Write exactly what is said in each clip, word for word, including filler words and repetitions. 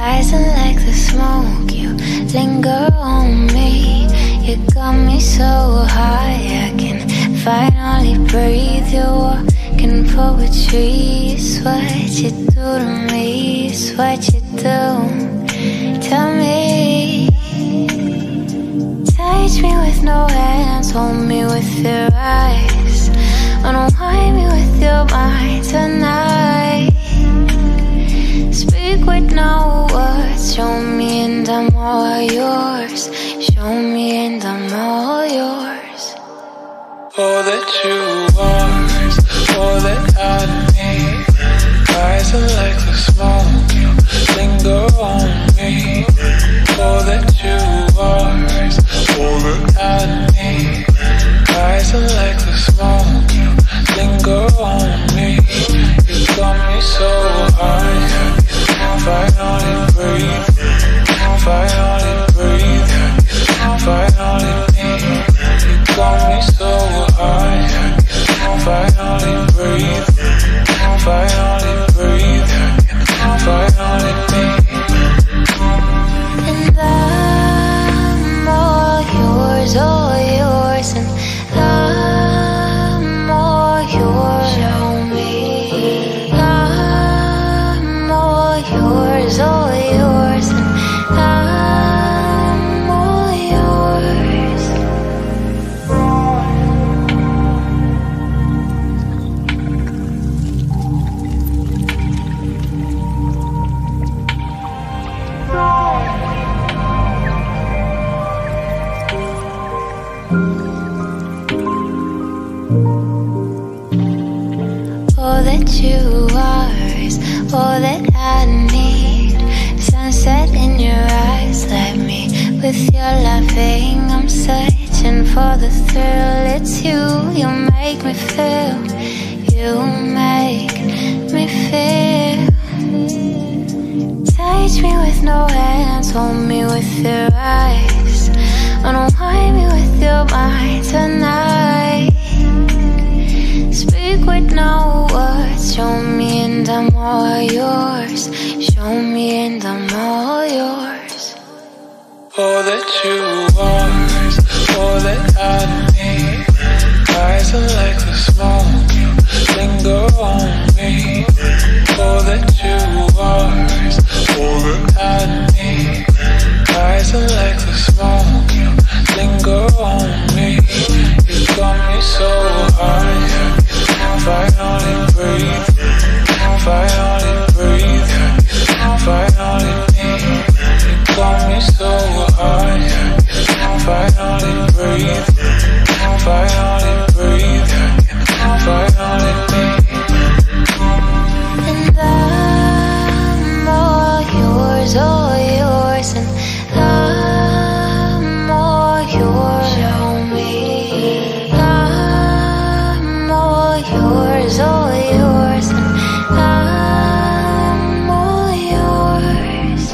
Rising like the smoke, you linger on me. You got me so high, I can finally breathe. You're walking poetry, it's what you do to me, it's what you do to me. Touch me with no hands, hold me with your eyes, unwind me with your mind tonight. Speak with no words, show me and I'm all yours. Show me and I'm all yours. All that you want, all that I need. Rising like the smoke, you linger on me. All that you want, all that I need. Rising like the smoke, you linger on me. You got me so high, finally breathe, finally breathe, finally breathe. You got me so high, finally breathe, finally breathe, finally breathe. And I'm all yours, all yours, and I'm all yours. Show me I'm all yours, all yours, and I'm all yours. All that you are is all that I need. Sunset in your eyes, light me with your loving. I'm searching for the thrill. It's you, you make me feel. You make me feel. Touch me with no hands, hold me with your eyes, unwind me with your mind tonight. Speak with no words, show me and I'm all yours. Show me and I'm all yours. All that you want, all that I need. Rising like the smoke, you linger on me. All that you want, all that I need. Rising like the smoke, you linger on me. You got me so high, finally breathe, finally breathe, finally breathe. You got me so high, finally breathe, finally breathe, finally breathe. And I'm all yours, all yours, and I'm all yours. Show me yours, all yours, and I'm all yours.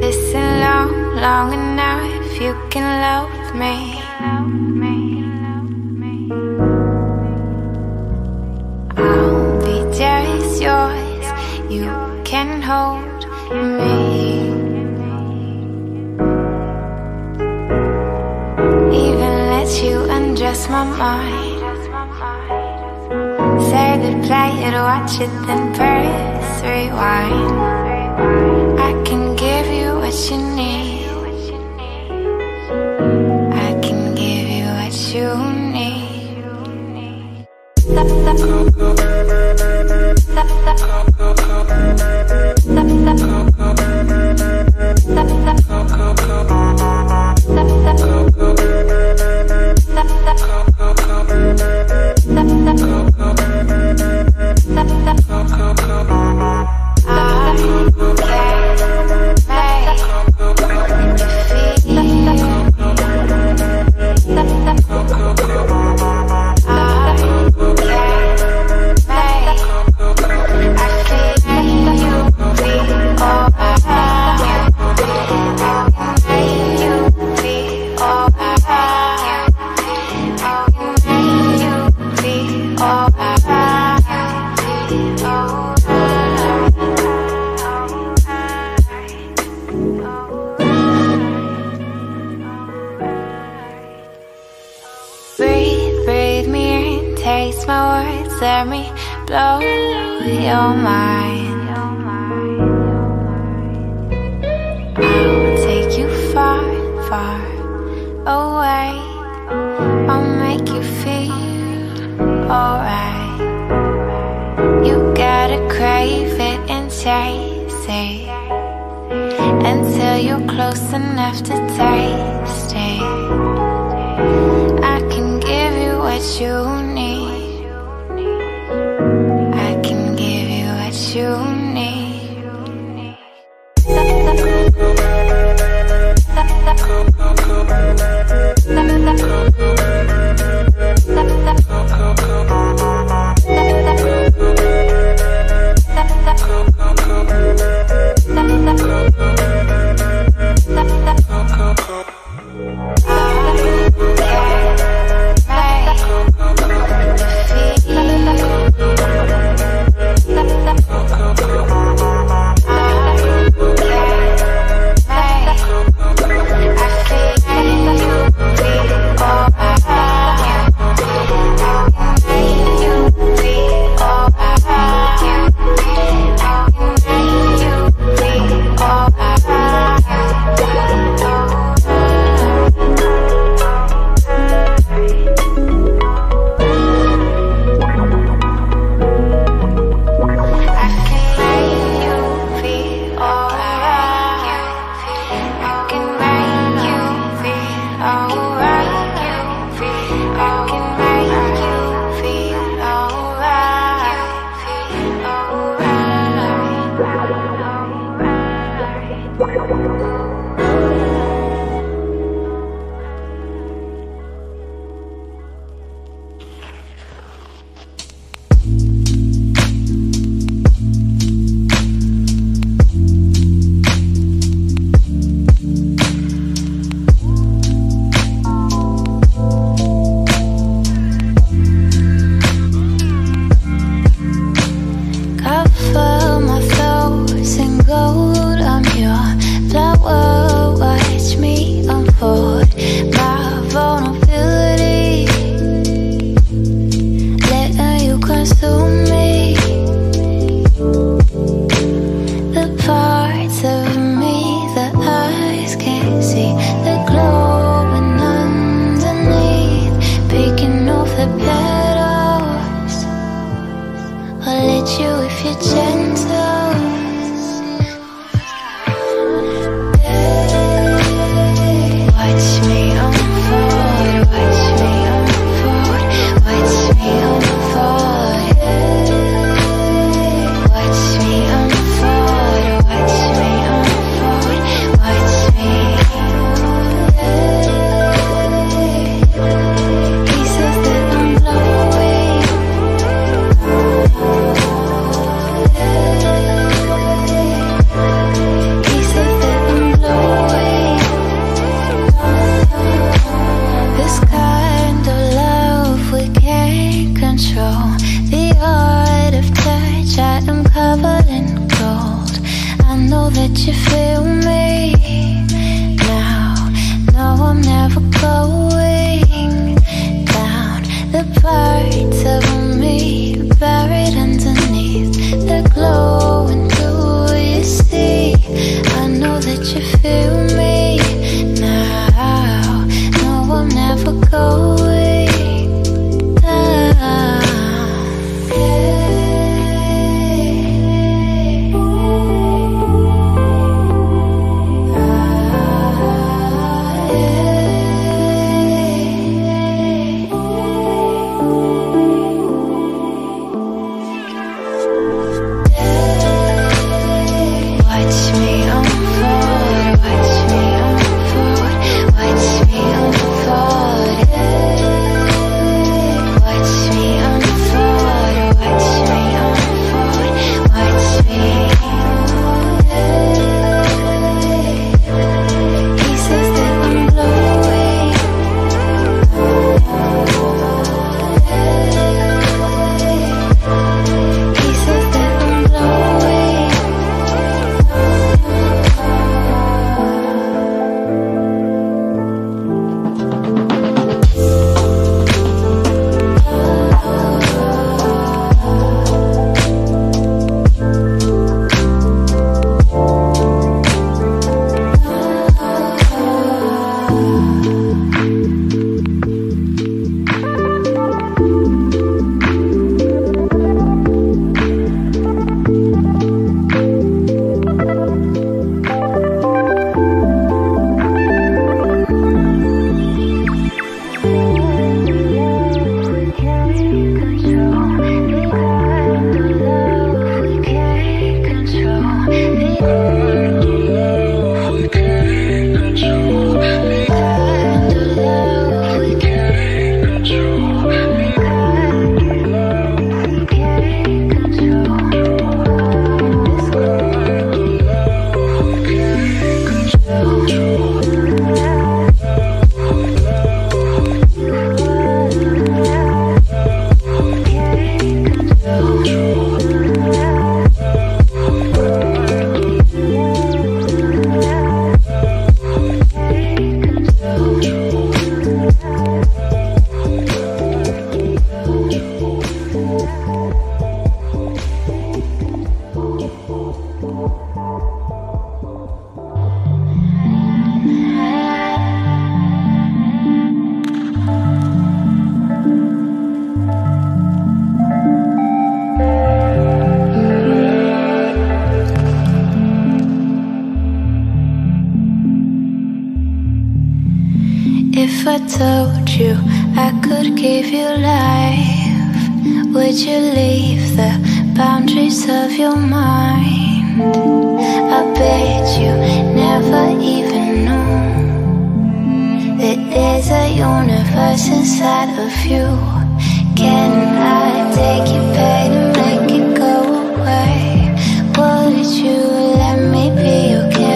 Listen long, long enough if you can love me. I'll be just yours, you can hold me. Even let you undress my mind. Save it, play it, watch it, then press rewind. I can give you what you need, you need. I breathe me in, taste my words, let me blow your mind. I will take you far, far away. I'll make you feel alright. You gotta crave it and chase it until you're close enough to taste it. What you need, I can give you what you need. Ooh. told you I could give you life, would you leave the boundaries of your mind? I bet you never even knew there is a universe inside of you. Can I take your pain and make it go away? Would you let me be your getaway?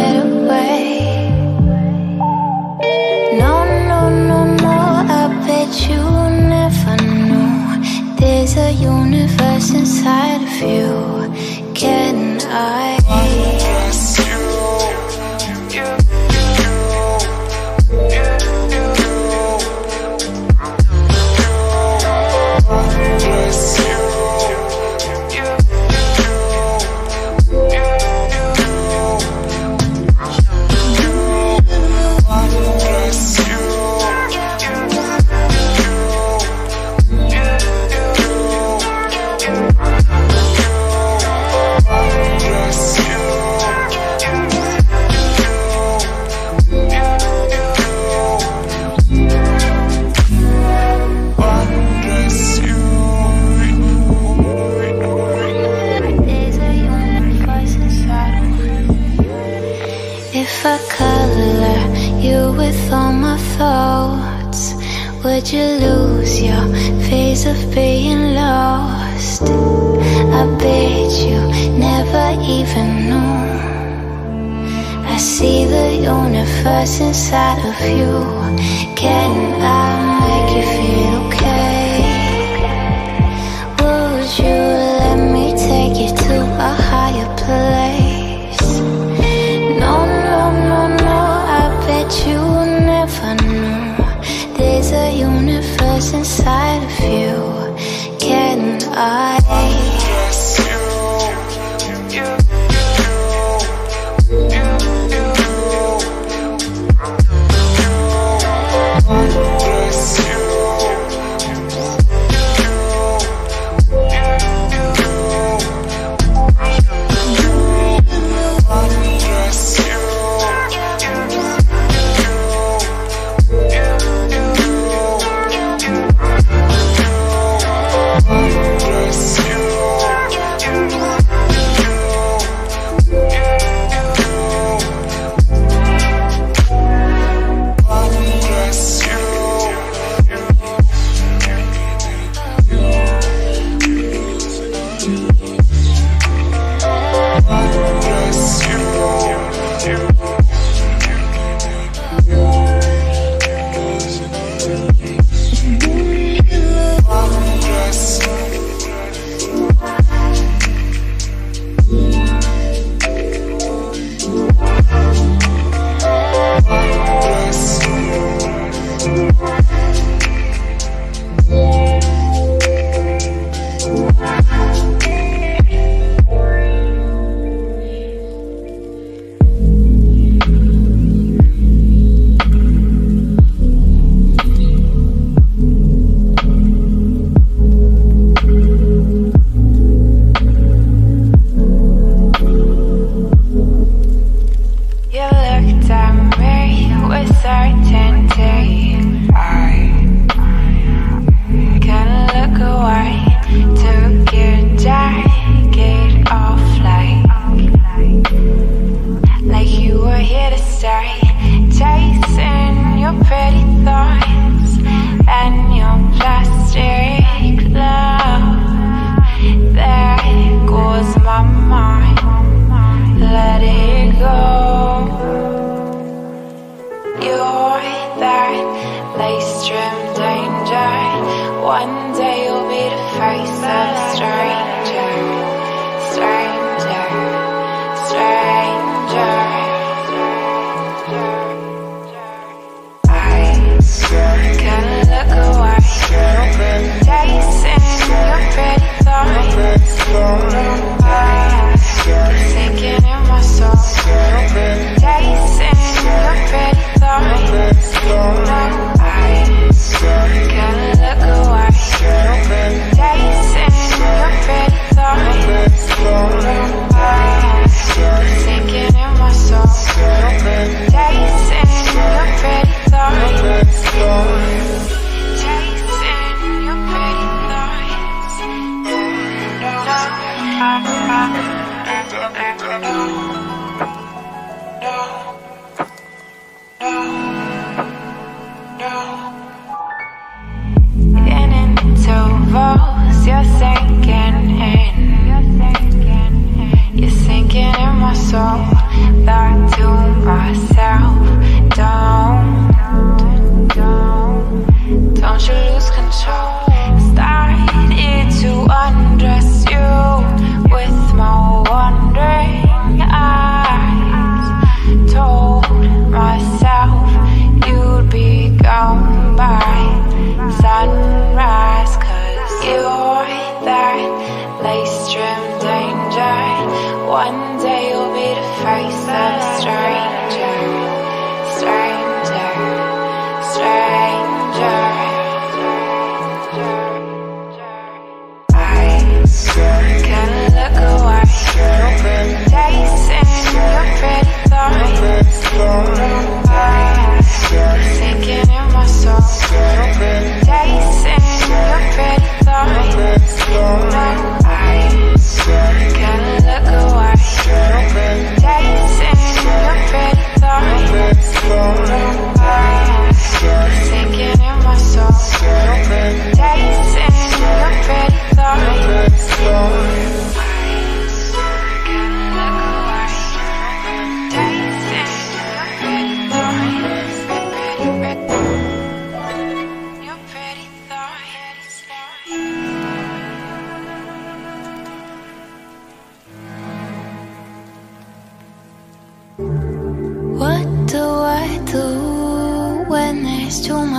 You never know there's a universe inside of you. Can I? Would you lose your phase of being lost? I bet you never even knew. I see the universe inside of you. Can I make you feel okay? Would you let me take you to a higher place? No, no, no, no, I bet you never knew there's a universe inside of you. Can I? I kinda look away. Days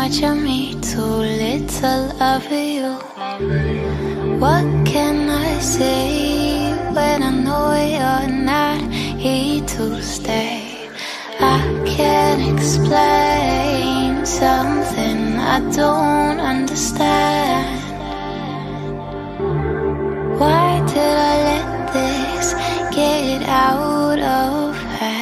much of me, too little of you. What can I say when I know you're not here to stay? I can't explain something I don't understand. Why did I let this get out of hand?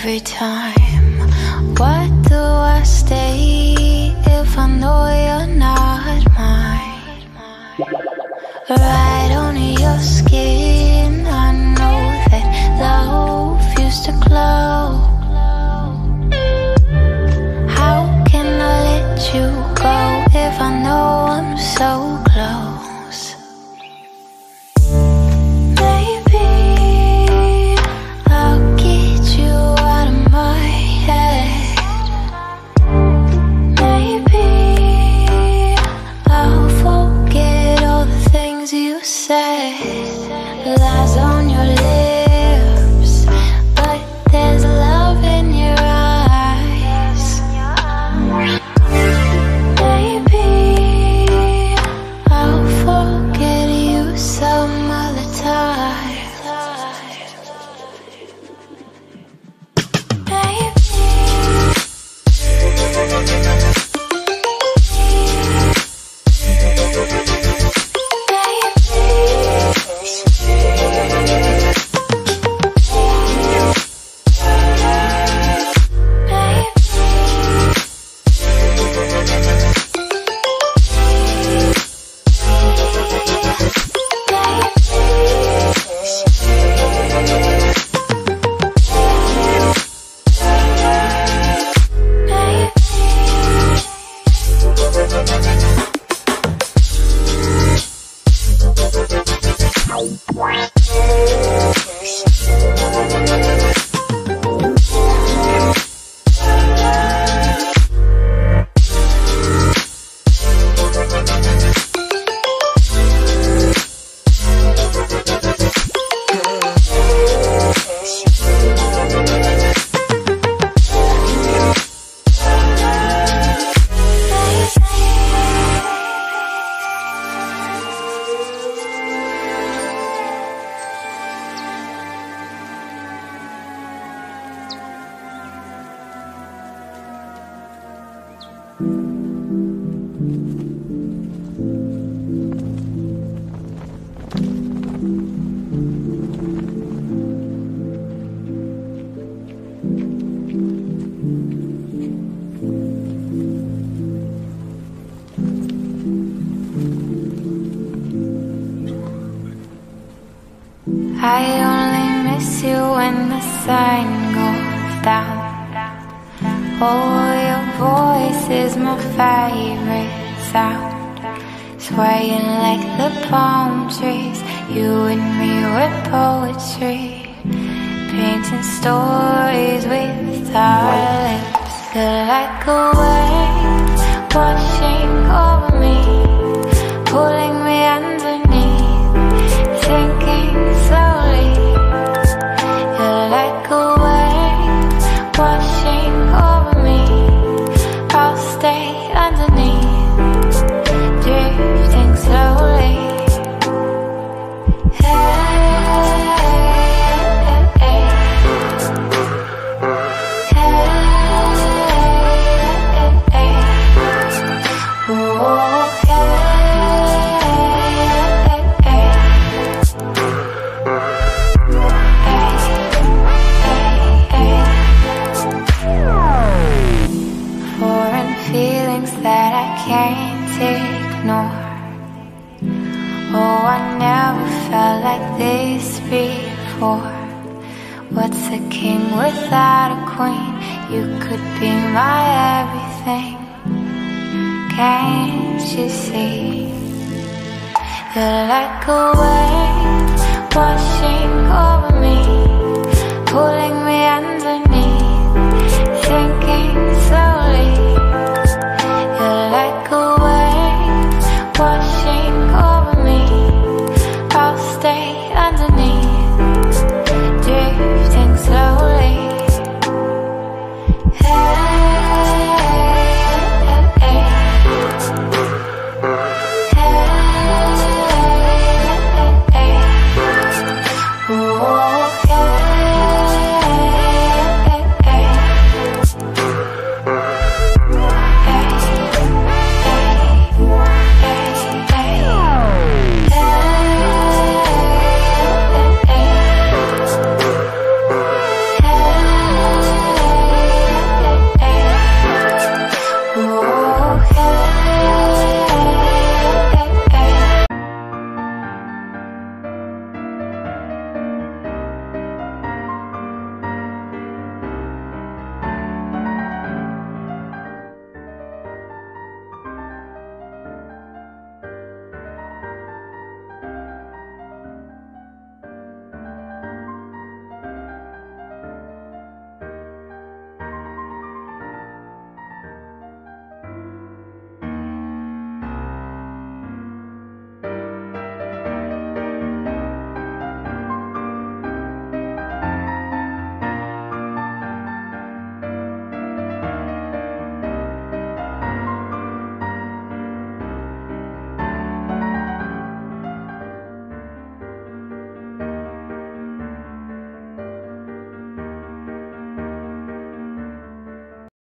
Every time, why do I stay if I know you're not mine? Right on your skin, I know that love used to glow. How can I let you go if I know I'm so close? I only miss you when the sun goes down. Oh, your voice is my favorite sound. Swaying like the palm trees, you and me were poetry, painting stories with our lips. You're like a wave washing over me, pulling me underneath, sinking so. Oh, Oh, I never felt like this before. What's a king without a queen? You could be my everything. Can't you see? You're like a wave washing over me.